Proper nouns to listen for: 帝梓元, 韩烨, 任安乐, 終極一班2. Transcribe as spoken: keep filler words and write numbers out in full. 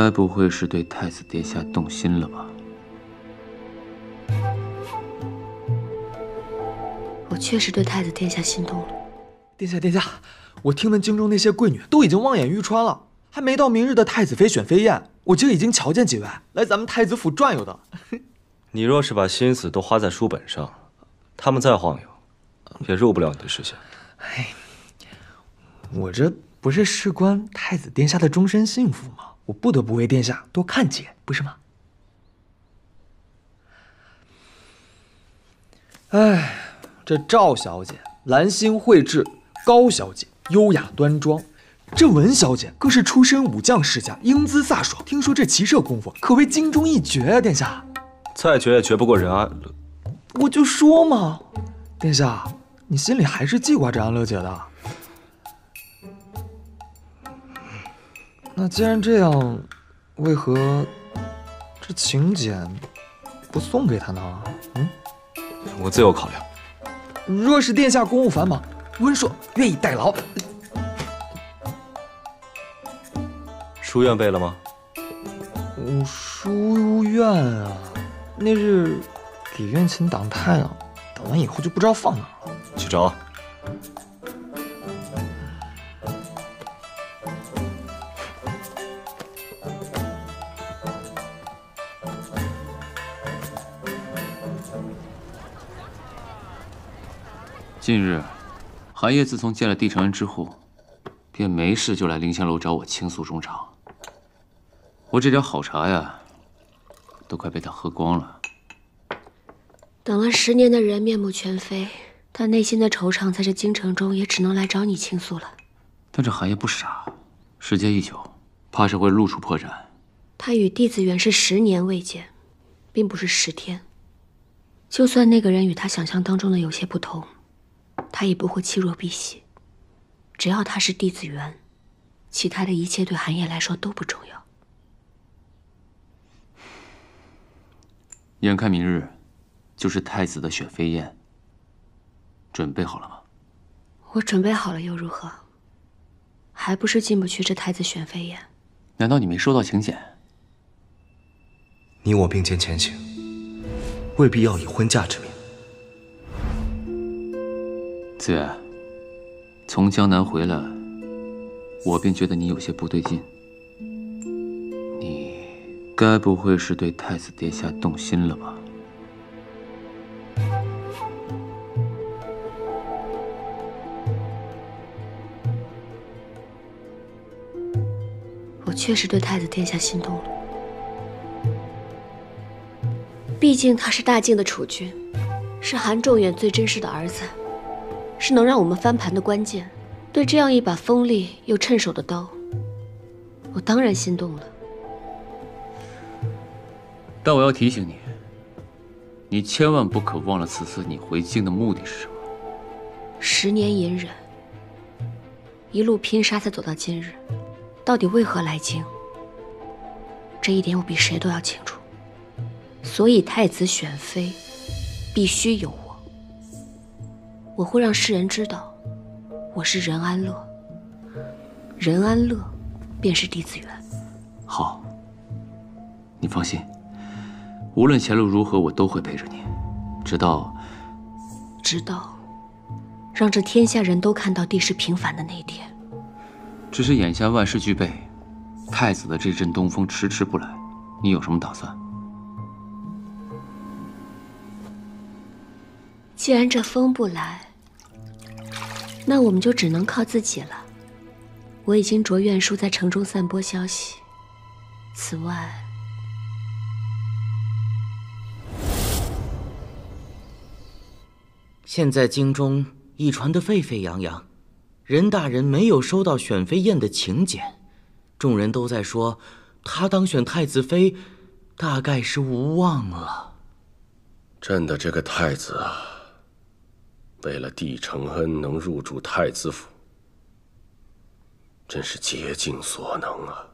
该不会是对太子殿下动心了吧？我确实对太子殿下心动了。殿下，殿下，我听闻京中那些贵女都已经望眼欲穿了，还没到明日的太子妃选妃宴，我就已经瞧见几位来咱们太子府转悠的。你若是把心思都花在书本上，他们再晃悠，也入不了你的视线。哎，我这不是事关太子殿下的终身幸福吗？我不得不为殿下多看几眼，不是吗？哎，这赵小姐兰心蕙质，高小姐优雅端庄，这文小姐更是出身武将世家，英姿飒爽。听说这骑射功夫可谓京中一绝啊，殿下。 再绝也绝不过任安乐，我就说嘛，殿下，你心里还是记挂着安乐姐的。那既然这样，为何这请柬不送给她呢？嗯，我自有考量。若是殿下公务繁忙，温硕愿意代劳。书院备了吗？我书院啊。 那日给院琴挡太阳，挡完以后就不知道放哪了。去找。近日，韩烨自从见了帝承恩之后，便没事就来凌香楼找我倾诉衷肠。我这点好茶呀。 都快被他喝光了。等了十年的人面目全非，他内心的惆怅在这京城中也只能来找你倾诉了。但这韩烨不傻，时间一久，怕是会露出破绽。他与弟子缘是十年未见，并不是十天。就算那个人与他想象当中的有些不同，他也不会欺弱避喜。只要他是弟子缘，其他的一切对韩烨来说都不重要。 眼看明日就是太子的选妃宴，准备好了吗？我准备好了又如何？还不是进不去这太子选妃宴。难道你没收到请柬？你我并肩前行，未必要以婚嫁之名。子越，从江南回来，我便觉得你有些不对劲。 该不会是对太子殿下动心了吧？我确实对太子殿下心动了，毕竟他是大晋的储君，是韩仲远最珍视的儿子，是能让我们翻盘的关键。对这样一把锋利又趁手的刀，我当然心动了。 但我要提醒你，你千万不可忘了此次你回京的目的是什么。十年隐忍，一路拼杀才走到今日，到底为何来京？这一点我比谁都要清楚。所以太子选妃，必须有我。我会让世人知道，我是任安乐。任安乐，便是帝子元。好，你放心。 无论前路如何，我都会陪着你，直到，直到，让这天下人都看到帝室平凡的那一天。只是眼下万事俱备，太子的这阵东风迟迟不来，你有什么打算？既然这风不来，那我们就只能靠自己了。我已经着院书在城中散播消息，此外。 现在京中已传得沸沸扬扬，任大人没有收到选妃宴的请柬，众人都在说他当选太子妃，大概是无望了。朕的这个太子啊，为了帝承恩能入住太子府，真是竭尽所能啊。